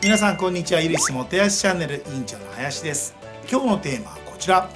皆さんこんにちは、ゆるひすもてやしチャンネル委員長の林です。今日のテーマはこちら、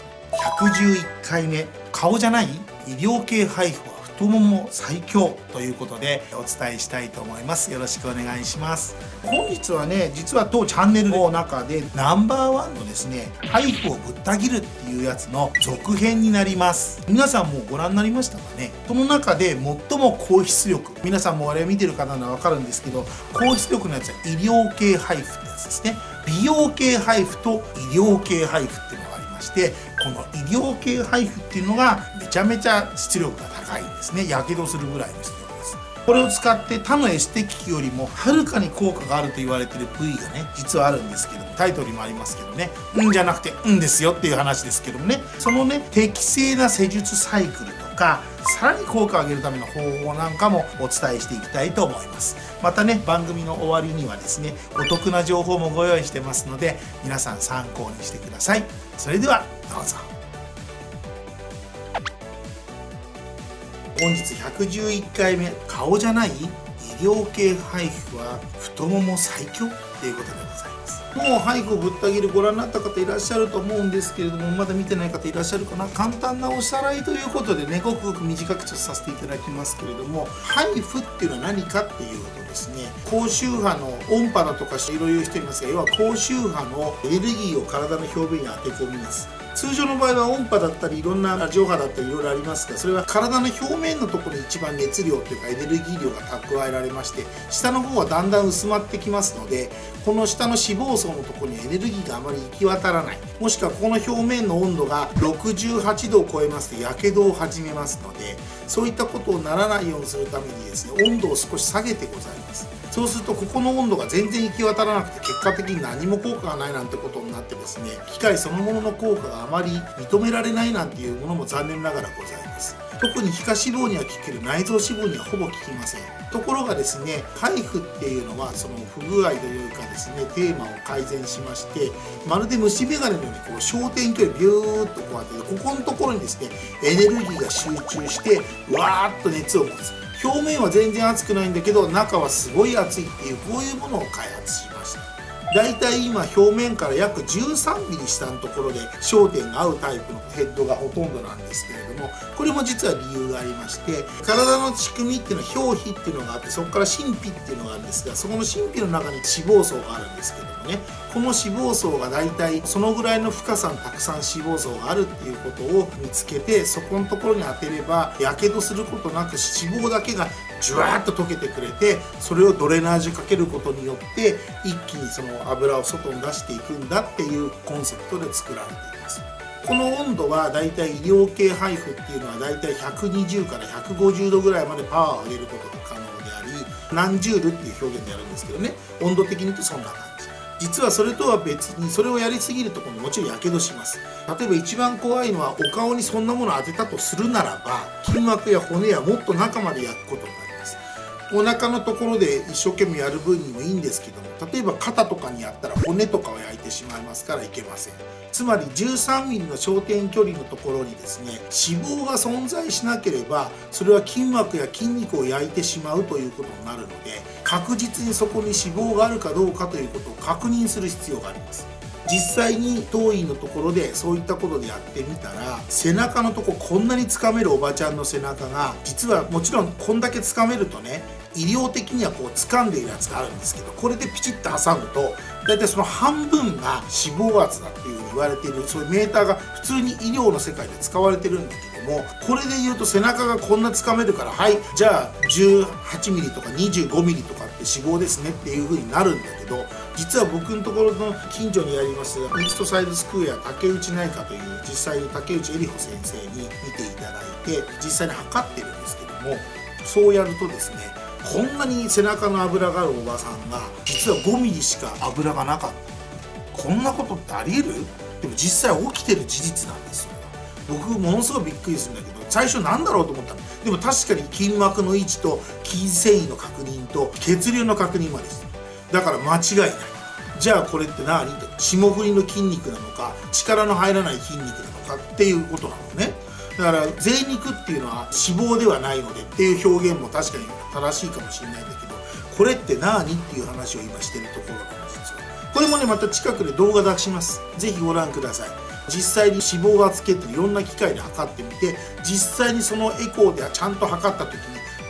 111回目、顔じゃない医療系配布は太もも最強ということでお伝えしたいと思います。よろしくお願いします。本日はね、実は当チャンネルの中でナンバー1のですね、配布をぶった切るっていうやつの続編になります。皆さんもうご覧になりましたかね。その中で最も高出力、皆さんもあれ見てる方ならわかるんですけど、高出力のやつは医療系配布ってやつですね。美容系配布と医療系配布っていうのがありまして、この医療系配布っていうのがめちゃめちゃ出力が高いんですね。やけどするぐらいの出力です。これを使って他のエステ機器よりもはるかに効果があると言われてる部位がね、実はあるんですけども、タイトルにもありますけどね、うんじゃなくてうんですよっていう話ですけどもね、そのね、適正な施術サイクルとか、さらに効果を上げるための方法なんかもお伝えしていきたいと思います。またね、番組の終わりにはですね、お得な情報もご用意してますので、皆さん参考にしてください。それではどうぞ。本日111回目、顔じゃない医療系配布は太もも最強ということでございます。もう配布をぶった切るご覧になった方いらっしゃると思うんですけれども、まだ見てない方いらっしゃるかな。簡単なおさらいということでね、ごくごく短くちょっとさせていただきますけれども、配布っていうのは何かっていうとですね、高周波の音波だとかいろいろ言う人いますが、要は高周波のエネルギーを体の表面に当て込みます。通常の場合は音波だったりいろんなラジオ波だったりいろいろありますが、それは体の表面のところに一番熱量というかエネルギー量が蓄えられまして、下の方はだんだん薄まってきますので、この下の脂肪層のところにエネルギーがあまり行き渡らない、もしくはこの表面の温度が68度を超えますとやけどを始めますので、そういったことをならないようにするためにですね、温度を少し下げてございます。そうするとここの温度が全然行き渡らなくて、結果的に何も効果がないなんてことになってですね、機械そのものの効果があまり認められないなんていうものも残念ながらございます。特に皮下脂肪には効ける、内臓脂肪にはほぼ効きません。ところがですね、配布っていうのはその不具合というかですね、テーマを改善しまして、まるで虫眼鏡のようにこう焦点距離ビューッとこう当てて、ここのところにですね、エネルギーが集中してわーっと熱を持つ。表面は全然熱くないんだけど、中はすごい熱いっていう、こういうものを開発しました。だいたい今表面から約13ミリ下のところで焦点が合うタイプのヘッドがほとんどなんですけれども、これも実は理由がありまして、体の仕組みっていうのは表皮っていうのがあって、そこから真皮っていうのがあるんですが、そこの真皮の中に脂肪層があるんですけどもね、この脂肪層がだいたいそのぐらいの深さにたくさん脂肪層があるっていうことを見つけて、そこのところに当てればやけどすることなく脂肪だけがジュワーッと溶けてくれて、それをドレナージュかけることによって一気にその油を外に出していくんだっていうコンセプトで作られています。この温度はだいたい医療系配布っていうのはだいたい120から150度ぐらいまでパワーを上げることが可能であり、何ジュールっていう表現でやるんですけどね、温度的に言うとそんな感じ。実はそれとは別に、それをやりすぎるところももちろんやけどします。例えば一番怖いのは、お顔にそんなものを当てたとするならば、筋膜や骨やもっと中まで焼くことになります。お腹のところで一生懸命やる分にもいいんですけども、例えば肩とかにやったら骨とかを焼いてしまいますからいけません。つまり13ミリの焦点距離のところにですね、脂肪が存在しなければ、それは筋膜や筋肉を焼いてしまうということになるので、確実にそこに脂肪があるかどうかということを確認する必要があります。実際に当院のところでそういったことでやってみたら、背中のとここんなにつかめるおばちゃんの背中が、実はもちろんこんだけつかめるとね、医療的にはこう掴んでいるやつがあるんですけど、これでピチッと挟むと大体その半分が脂肪圧だっていうふうに言われている、そういうメーターが普通に医療の世界で使われてるんだけども、これで言うと背中がこんな掴めるから、はい、じゃあ18ミリとか25ミリとかって脂肪ですねっていうふうになるんだけど、実は僕のところの近所にありますイーストサイドスクエア竹内内科という、実際に竹内恵里穂先生に見ていただいて実際に測ってるんですけども、そうやるとですね、こんなに背中の脂があるおばさんが実は5ミリしか脂がなかった。こんなことってありえる？でも実際起きてる事実なんですよ。僕ものすごいびっくりするんだけど、最初なんだろうと思ったの。でも確かに筋膜の位置と筋繊維の確認と血流の確認までしてる。だから間違いない。じゃあこれって何？って霜降りの筋肉なのか、力の入らない筋肉なのかっていうことなのね。だから贅肉っていうのは脂肪ではないのでっていう表現も確かに正しいかもしれないんだけど、ここれって何っていう話を今してるところなんですよ。これもねまた近くで動画出します。是非ご覧ください。実際に脂肪がつけていろんな機械で測ってみて、実際にそのエコーではちゃんと測った時に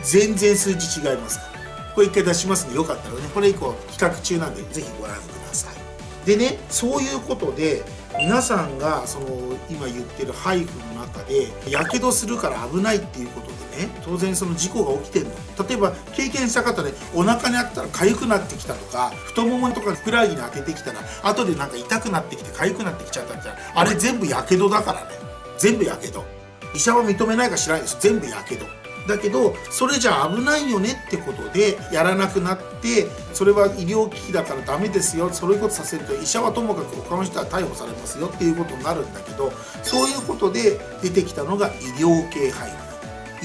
全然数字違いますから、これ一回出しますので、よかったらねこれ以降比較中なんで是非ご覧ください。でね、そういうことで皆さんがその今言ってるハイフの中でやけどするから危ないっていうことでね、当然その事故が起きてるの、例えば経験した方でお腹にあったら痒くなってきたとか、太ももとかふくらはぎに当ててきたら後でなんか痛くなってきて痒くなってきちゃったみたいな、あれ全部やけどだからね。全部やけど、医者は認めないか知らないです、全部やけどだけど、それじゃ危ないよねってことでやらなくなって、それは医療機器だからダメですよ、そういうことさせると医者はともかく他の人は逮捕されますよっていうことになるんだけど、そういうことで出てきたのが医療系配布。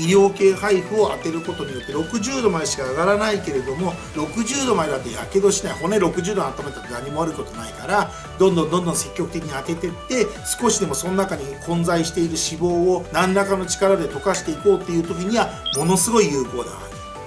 医療系配布を当てることによって、60度までしか上がらないけれども、60度までだってやけどしない、骨60度温めたって何も悪いことないから、どんどん積極的に当ててって、少しでもその中に混在している脂肪を何らかの力で溶かしていこうっていう時にはものすごい有効だ。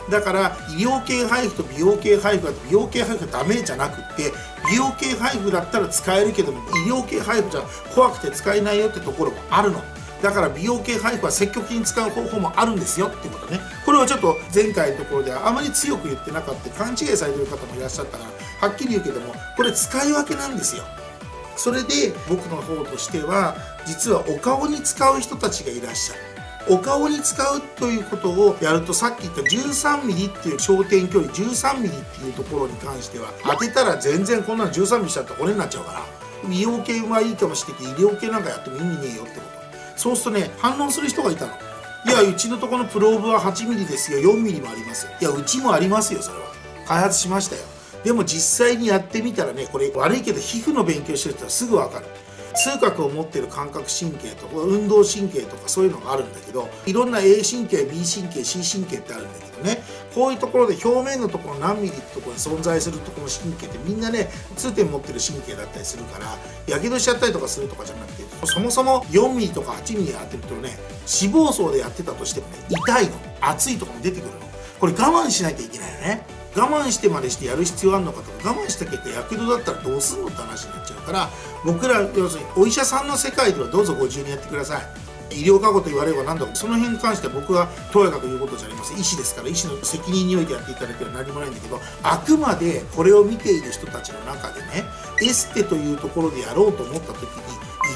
だから医療系配布と美容系配布だと、美容系配布はダメじゃなくって、美容系配布だったら使えるけども医療系配布じゃ怖くて使えないよってところもあるの。だから美容系配布は積極的に使う方法もあるんですよっていうことね。これはちょっと前回のところであまり強く言ってなかった、勘違いされてる方もいらっしゃったから、はっきり言うけどもこれ使い分けなんですよ。それで僕の方としては、実はお顔に使う人たちがいらっしゃる。お顔に使うということをやると、さっき言った 13mm っていう焦点距離 13mm っていうところに関しては、当てたら全然こんなの 13mm しちゃったら骨になっちゃうから、美容系はいいかもしれないけど医療系なんかやっても意味ねえよってこと。そうするとね、反論する人がいたの。いや、うちのとこのプローブは 8mm ですよ、4mm もありますよ。いや、うちもありますよ、それは開発しましたよ。でも実際にやってみたらね、これ悪いけど皮膚の勉強してる人はすぐ分かる。痛覚を持ってる感覚神経とか運動神経とかそういうのがあるんだけど、いろんな A 神経 B 神経 C 神経ってあるんだけどね、こういうところで表面のところ何ミリってところに存在するところの神経ってみんなね痛点持ってる神経だったりするから、やけどしちゃったりとかするとかじゃなくて、そもそも4ミリとか8ミリ当てるとね、脂肪層でやってたとしてもね痛いの、熱いとかも出てくるの。これ我慢しなきゃいけないよね。我慢してまでしてやる必要あるのかとか、我慢した結果やけどだったらどうするのって話になっちゃうから、僕ら要するにお医者さんの世界ではどうぞご自由にやってください。医療過誤と言われれば何だろう、その辺に関しては僕はとやかく言うことじゃありません。医師ですから、医師の責任においてやっていただければ何もないんだけど、あくまでこれを見ている人たちの中でね、エステというところでやろうと思った時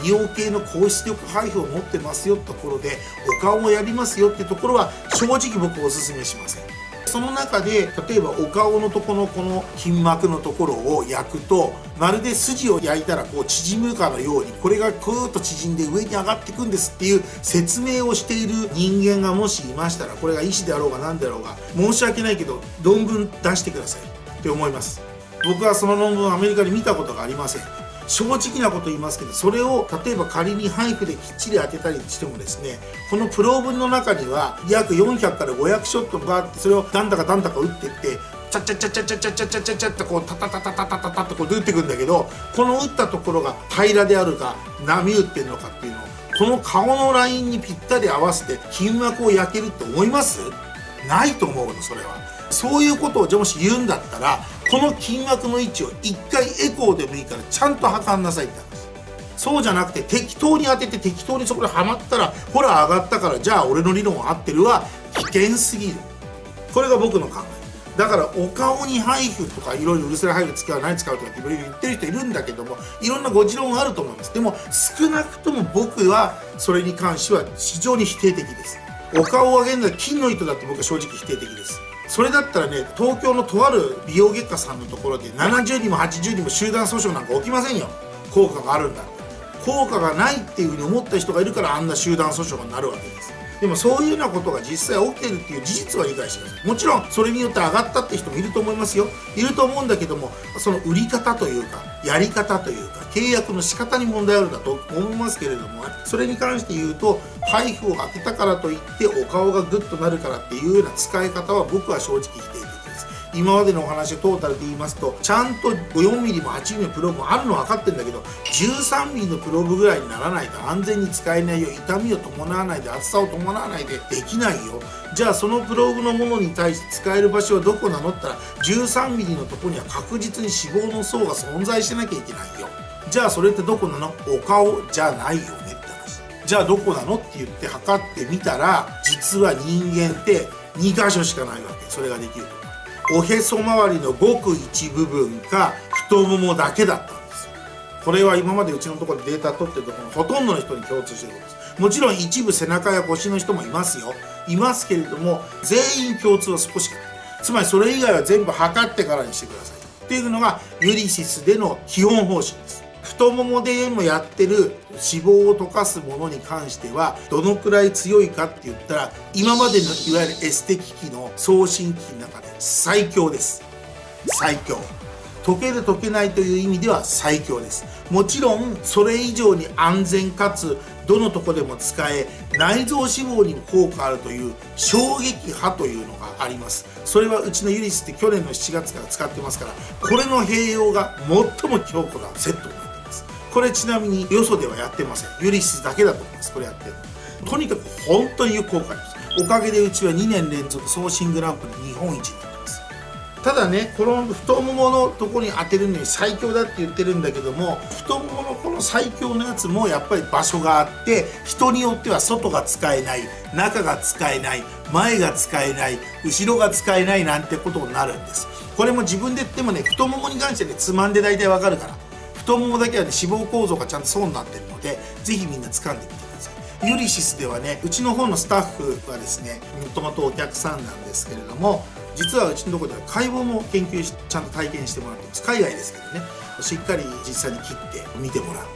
に、医療系の高出力配布を持ってますよってところでお顔をやりますよってところは正直僕おすすめしません。その中で例えばお顔のとこのこの筋膜のところを焼くと、まるで筋を焼いたらこう縮むかのようにこれがクーッと縮んで上に上がっていくんですっていう説明をしている人間がもしいましたら、これが医師であろうが何であろうが申し訳ないけど論文出してくださいって思います。僕はその論文をアメリカで見たことがありません。正直なこと言いますけど、それを例えば仮に配布できっちり当てたりしてもですね、このプローブの中には約400から500ショットがあって、それをなんだかなんだか打っていって、チャチャチャチャチャチャチャチャチャチャってこうタタタタタタタタってこう打っていくんだけど、この打ったところが平らであるか波打ってるのかっていうのをこの顔のラインにぴったり合わせて筋膜を焼けるって思います?ないと思うの。それはそういうことをもし言うんだったら、この筋膜の位置を1回エコーでもいいからちゃんと測んなさいって話。そうじゃなくて適当に当てて適当にそこではまったらほら上がったからじゃあ俺の理論は合ってるは危険すぎる。これが僕の考えだから。お顔に配布とかいろいろうるせえ配布使う何使うとかっていろいろ言ってる人いるんだけども、いろんなご持論があると思います。でも少なくとも僕はそれに関しては非常に否定的です。お顔を上げるのは金の糸だって僕は正直否定的です。それだったらね、東京のとある美容外科さんのところで70人も80人も集団訴訟なんか起きませんよ。効果があるんだ、効果がないっていうふうに思った人がいるからあんな集団訴訟になるわけです。でもそういうようなことが実際起きてるっていう事実は理解してください。もちろんそれによって上がったって人もいると思いますよ、いると思うんだけども、その売り方というかやり方というか契約の仕方に問題あるんだと思いますけれども、それに関して言うと配布を当てたからといってお顔がグッとなるからっていうような使い方は僕は正直否定的です。今までのお話をトータルで言いますと、ちゃんと 4mm も 8mm のプローブもあるの分かってるんだけど、 13mm のプローブぐらいにならないと安全に使えないよ、痛みを伴わないで厚さを伴わないでできないよ、じゃあそのプローブのものに対して使える場所はどこなのったら、 13mm のとこには確実に脂肪の層が存在してなきゃいけないよ。じゃあそれってどこなの？お顔じゃないよねって話。じゃあどこなのって言って測ってみたら、実は人間って2箇所しかないわけ。それができるおへそ周りのごく一部分か太ももだけだったんです。これは今までうちのところでデータ取ってるところのほとんどの人に共通してることです。もちろん一部背中や腰の人もいますよ、いますけれども、全員共通は少しかない。つまりそれ以外は全部測ってからにしてくださいっていうのがユリシスでの基本方針です。太ももでもやってる脂肪を溶かすものに関してはどのくらい強いかって言ったら、今までのいわゆるエステ機器の送信機器の中で最強です。最強、溶ける溶けないという意味では最強です。もちろんそれ以上に安全かつどのとこでも使え、内臓脂肪にも効果あるという衝撃波というのがあります。それはうちのユリシスって去年の7月から使ってますから、これの併用が最も強固なセットになります。これちなみによそではやってません。ユリシスだけだと思います。これやってるのとにかく本当に有効果です。おかげでうちは2年連続ソーシングランプに日本一になってます。ただね、この太もものとこに当てるのに最強だって言ってるんだけども、太もものこの最強のやつもやっぱり場所があって、人によっては外が使えない、中が使えない、前が使えない、後ろが使えないなんてことになるんです。これも自分で言ってもね、太ももに関してね、つまんで大体わかるから、太ももだけはね、脂肪構造がちゃんと層になってるので、ぜひみんな掴んでみてください。ユリシスではね、うちの方のスタッフはですね、もともとお客さんなんですけれども、実はうちのところでは解剖も研究し、ちゃんと体験してもらってます。海外ですけどね、しっかり実際に切って見てもらって、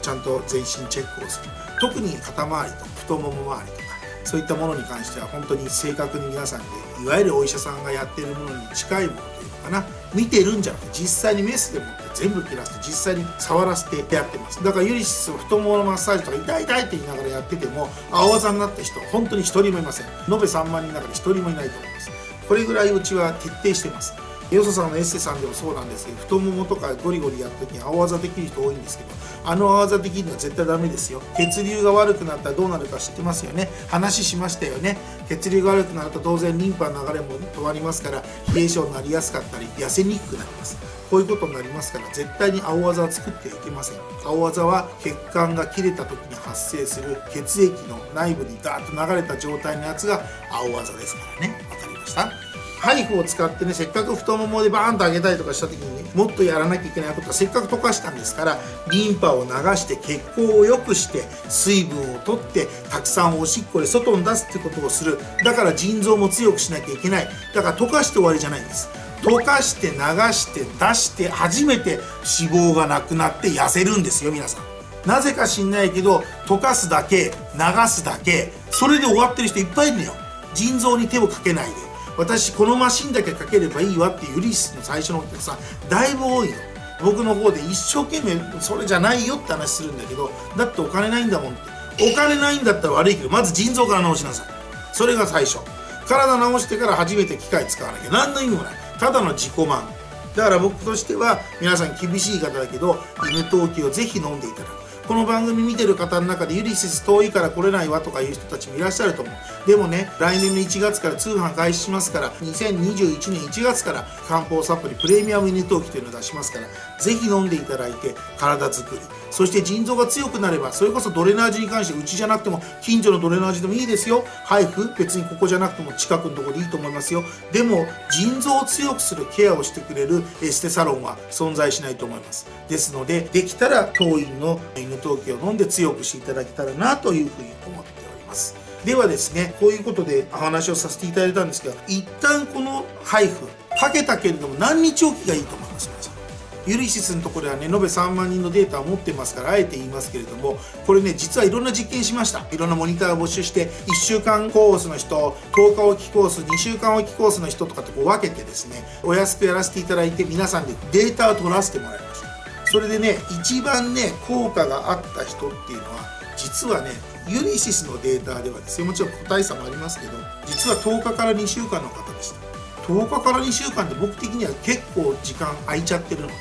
ちゃんと全身チェックをする。特に肩周りと太もも周りとか、そういったものに関しては本当に正確に皆さんで、いわゆるお医者さんがやってるものに近いものというのかな、見てるんじゃなくて実際にメスでも全部切らして実際に触らせてやってます。だからユリシスを太もものマッサージとか痛い痛いって言いながらやってても青技になった人は本当に一人もいません。延べ3万人の中で一人もいないと思います。これぐらいうちは徹底してます。よそさんのエッセさんでもそうなんですけど、太ももとかゴリゴリやった時に青技できる人多いんですけど、あの青技できるのは絶対ダメですよ。血流が悪くなったらどうなるか知ってますよね。話しましたよね。血流が悪くなると当然リンパの流れも止まりますから、冷え症になりやすかったり痩せにくくなります。こういうことになりますから、絶対に青技は作ってはいけません。青技は血管が切れた時に発生する血液の内部にダーッと流れた状態のやつが青技ですからね。わかりました？ハイフを使ってね、せっかく太ももでバーンと上げたりとかした時にね、もっとやらなきゃいけないことは、せっかく溶かしたんですから、リンパを流して血行を良くして水分を取ってたくさんおしっこで外に出すってことをする。だから腎臓も強くしなきゃいけない。だから溶かして終わりじゃないんです。溶かして流して出して初めて脂肪がなくなって痩せるんですよ。皆さんなぜか知んないけど、溶かすだけ流すだけ、それで終わってる人いっぱいいるのよ。腎臓に手をかけないで、私このマシンだけかければいいわっていうユリシスの最初のお客さんだいぶ多いの。僕の方で一生懸命それじゃないよって話するんだけど、だってお金ないんだもんって。お金ないんだったら悪いけど、まず腎臓から直しなさい。それが最初。体直してから初めて機械使わなきゃ何の意味もない。ただの自己満。だから僕としては皆さん厳しい方だけど、犬闘気をぜひ飲んでいただく。この番組見てる方の中でユリシス遠いから来れないわとかいう人たちもいらっしゃると思う。でもね、来年の1月から通販開始しますから、2021年1月から漢方サプリプレミアム犬闘気というのを出しますから、ぜひ飲んでいただいて体づくり、そして腎臓が強くなれば、それこそドレナージに関して、うちじゃなくても近所のドレナージでもいいですよ。配布別にここじゃなくても近くのところでいいと思いますよ。でも腎臓を強くするケアをしてくれるエステサロンは存在しないと思います。ですので、できたら当院の犬闘気を飲んで強くしていただけたらなというふうに思っております。ではですね、こういうことでお話をさせていただいたんですけど、一旦この配布かけたけれども何日おきがいいと思います。皆さんユリシスのところではね、延べ3万人のデータを持ってますから、あえて言いますけれども、これね、実はいろんな実験しました。いろんなモニターを募集して、1週間コースの人、10日おきコース、2週間おきコースの人とかってこう分けてですね、お安くやらせていただいて、皆さんでデータを取らせてもらいました。それでね、一番ね、効果があった人っていうのは、実はね、ユリシスのデータではですね、もちろん個体差もありますけど、実は10日から2週間の方でした。10日から2週間って僕的には結構時間空いちゃってるので、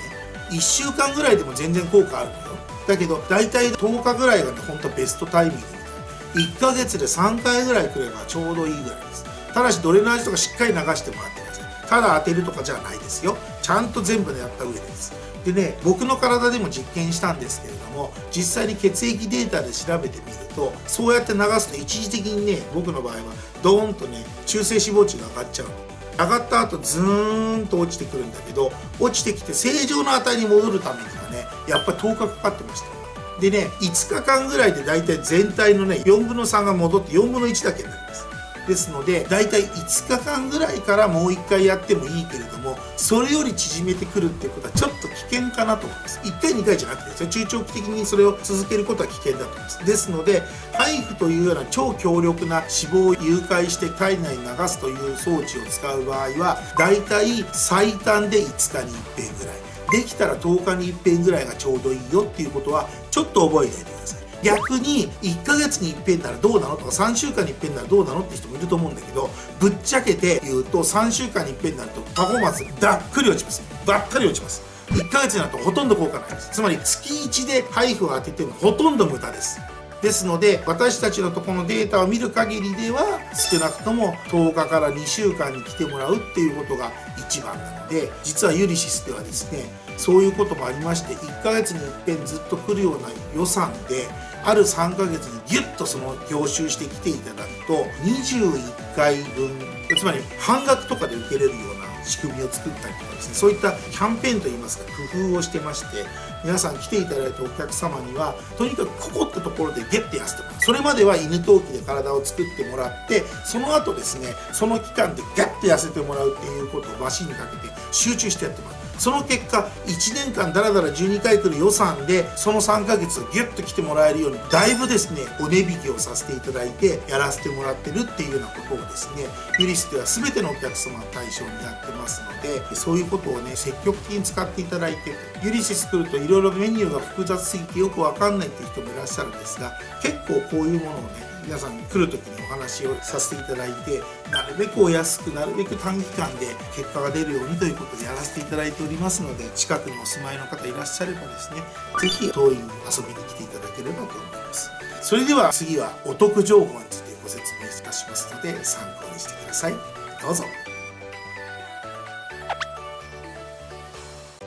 1週間ぐらいでも全然効果あるんだよ。だけど大体10日ぐらいがね、ほんとベストタイミングで、1ヶ月で3回ぐらいくればちょうどいいぐらいです。ただしドレナージとかしっかり流してもらってください。ただ当てるとかじゃないですよ。ちゃんと全部ねやった上です。でね、僕の体でも実験したんですけれども、実際に血液データで調べてみると、そうやって流すと一時的にね、僕の場合はドーンとね中性脂肪値が上がっちゃう。上がった後ズーンと落ちてくるんだけど、落ちてきて正常な値に戻るためにはね、やっぱり10日かかってました。でね、5日間ぐらいで大体全体のね4分の3が戻って4分の1だけになります。ですので大体5日間ぐらいからもう1回やってもいいけれども、それより縮めてくるっていうことはちょっと危険かなと思います。1回2回じゃなくてですね、中長期的にそれを続けることは危険だと思います。ですので HIFU というような超強力な脂肪を誘拐して体内に流すという装置を使う場合は、大体最短で5日に1遍ぐらい、できたら10日に1遍ぐらいがちょうどいいよっていうことはちょっと覚えておいてください。逆に1ヶ月に一遍ならどうなのとか、3週間に一遍ならどうなのって人もいると思うんだけど、ぶっちゃけて言うと3週間に一遍になるとパフォーマンスばっくり落ちます。ばっかり落ちます。1ヶ月になるとほとんど効果ないです。つまり月1でHIFUを当ててもほとんど無駄です。ですので私たちのとこのデータを見る限りでは、少なくとも10日から2週間に来てもらうっていうことが一番なので、実はユリシスではですね、そういうこともありまして、1ヶ月にいっぺんずっと来るような予算である3ヶ月にギュッとその凝集してきていただくと、21回分、つまり半額とかで受けれるような仕組みを作ったりとかですね、そういったキャンペーンといいますか工夫をしてまして、皆さん来ていただいたお客様にはとにかくここってところでゲッて痩せてもらう。それまでは犬陶器で体を作ってもらって、その後ですねその期間でゲッて痩せてもらうっていうことをマシンにかけて集中してやってもらう。その結果1年間だらだら12回来る予算で、その3ヶ月ギュッと来てもらえるようにだいぶですねお値引きをさせていただいてやらせてもらってるっていうようなことをですね、ユリシスでは全てのお客様を対象にやってますので、そういうことをね積極的に使っていただいて、ユリシス来るといろいろメニューが複雑すぎてよくわかんないっていう人もいらっしゃるんですが、結構こういうものをね皆さん来る時にお話をさせていただいて、なるべくお安くなるべく短期間で結果が出るようにということでやらせていただいておりますので、近くにお住まいの方いらっしゃればですね、是非当院に遊びに来ていただければと思います。それでは次はお得情報についてご説明いたしますので、参考にしてください。どうぞ。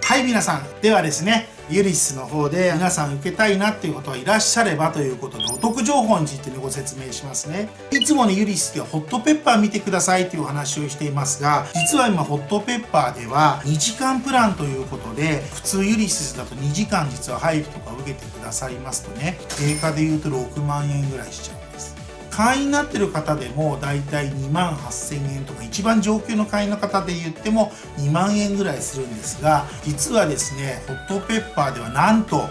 はい、皆さんではですね、ユリシスの方で皆さん受けたいなっていう方はいらっしゃればということで、お得情報についてご説明しますね。いつもねユリシスではホットペッパー見てくださいというお話をしていますが、実は今ホットペッパーでは2時間プランということで、普通ユリシスだと2時間実はHIFUとか受けてくださいますとね、定価でいうと6万円ぐらいしちゃうんです。会員になってる方でもだいたい2万8000円とか、一番上級の会員の方で言っても2万円ぐらいするんですが、実はですねホットペッパーではなんと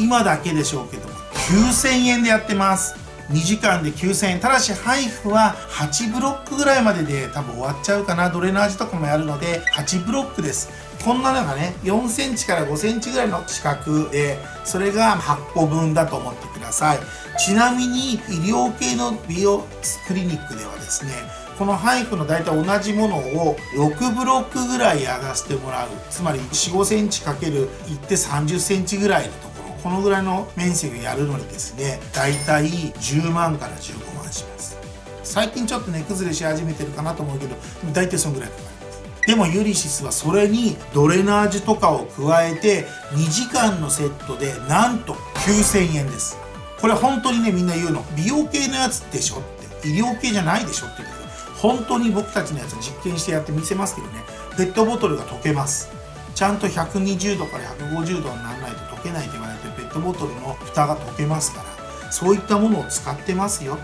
今だけでしょうけども9000円でやってます。2時間で9000円、ただしHIFUは8ブロックぐらいまでで多分終わっちゃうかな。ドレナージとかもやるので8ブロックです。こんなのがね4センチから5センチぐらいの四角で、それが8個分だと思ってください。ちなみに医療系の美容クリニックではですね、このHIFUの大体同じものを6ブロックぐらいやらせてもらう。つまり 4,5 センチ ×1 って30センチぐらいのところ、このぐらいの面積をやるのにですね、大体10万から15万します。最近ちょっと値崩れし始めてるかなと思うけど、大体そのぐらいかかる。でもユリシスはそれにドレナージュとかを加えて2時間のセットでなんと9000円です。これ本当にねみんな言うの、美容系のやつでしょって、医療系じゃないでしょって言うけど、本当に僕たちのやつ実験してやってみせますけどね、ペットボトルが溶けます。ちゃんと120度から150度にならないと溶けないと言われてるペットボトルの蓋が溶けますから、そういったものを使ってますよ。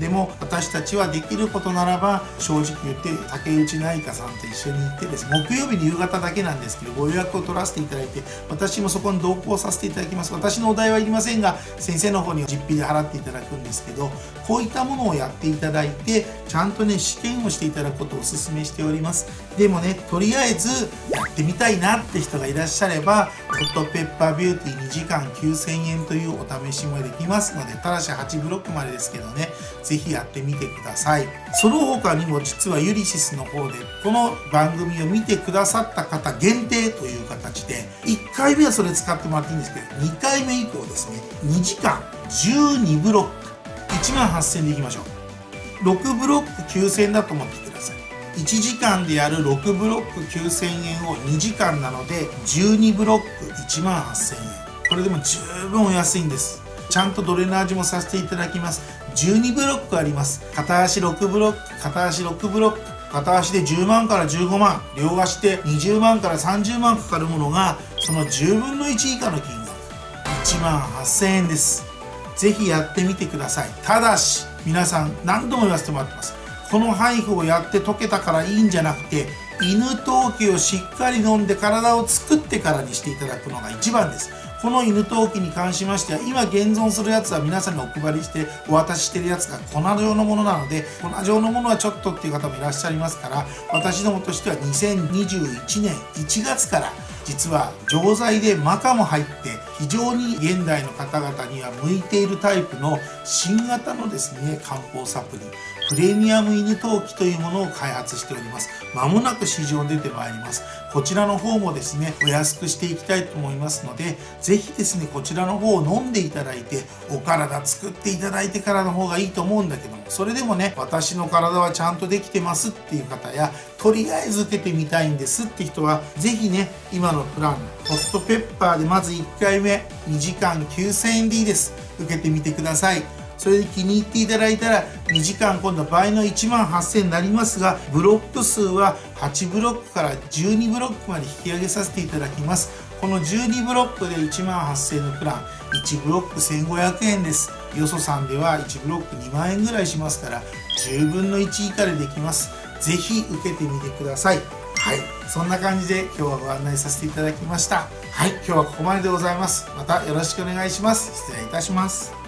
でも私たちはできることならば、正直言って竹内内科さんと一緒に行ってですね、木曜日の夕方だけなんですけどご予約を取らせていただいて、私もそこに同行させていただきます。私のお代はいりませんが先生の方に実費で払っていただくんですけど、こういったものをやっていただいてちゃんとね試験をしていただくことをお勧めしております。でもね、とりあえずやってみたいなって人がいらっしゃれば、ホットペッパービューティー2時間9000円というお試しもできますので、ただし8ブロックまでですけどね、ぜひやってみてください。その他にも実はユリシスの方でこの番組を見てくださった方限定という形で、1回目はそれ使ってもらっていいんですけど、2回目以降ですね、2時間12ブロック1万8000でいきましょう。6ブロック9000だと思ってください。1時間でやる6ブロック9000円を2時間なので12ブロック1万8000円。これでも十分お安いんです。ちゃんとドレナージもさせていただきます。12ブロックあります。片足6ブロック、片足6ブロック。片足で10万から15万、両足で20万から30万かかるものが、その10分の1以下の金額、1万8000円です。ぜひやってみてください。ただし、皆さん何度も言わせてもらってます。この配布をやって解けたからいいんじゃなくて、犬陶器をしっかり飲んで体を作ってからにしていただくのが一番です。この犬陶器に関しましては、今現存するやつは皆さんにお配りしてお渡ししてるやつが粉状のものなので、粉状のものはちょっとっていう方もいらっしゃいますから、私どもとしては2021年1月から実は錠剤でマカも入って、非常に現代の方々には向いているタイプの新型のですね、漢方サプリプレミアム犬陶器というものを開発しております。まもなく市場に出てまいります。こちらの方もですね、お安くしていきたいと思いますので、ぜひですね、こちらの方を飲んでいただいて、お体作っていただいてからの方がいいと思うんだけども、それでもね、私の体はちゃんとできてますっていう方や、とりあえず受けてみたいんですって人は、ぜひね、今のプラン、ホットペッパーでまず1回目、2時間9000円でいいです。受けてみてください。それで気に入っていただいたら2時間今度は倍の1万8000になりますが、ブロック数は8ブロックから12ブロックまで引き上げさせていただきます。この12ブロックで1万8000のプラン、1ブロック1500円です。よそさんでは1ブロック2万円ぐらいしますから、10分の1以下でできます。是非受けてみてください。はい、そんな感じで今日はご案内させていただきました。はい、今日はここまででございます。またよろしくお願いします。失礼いたします。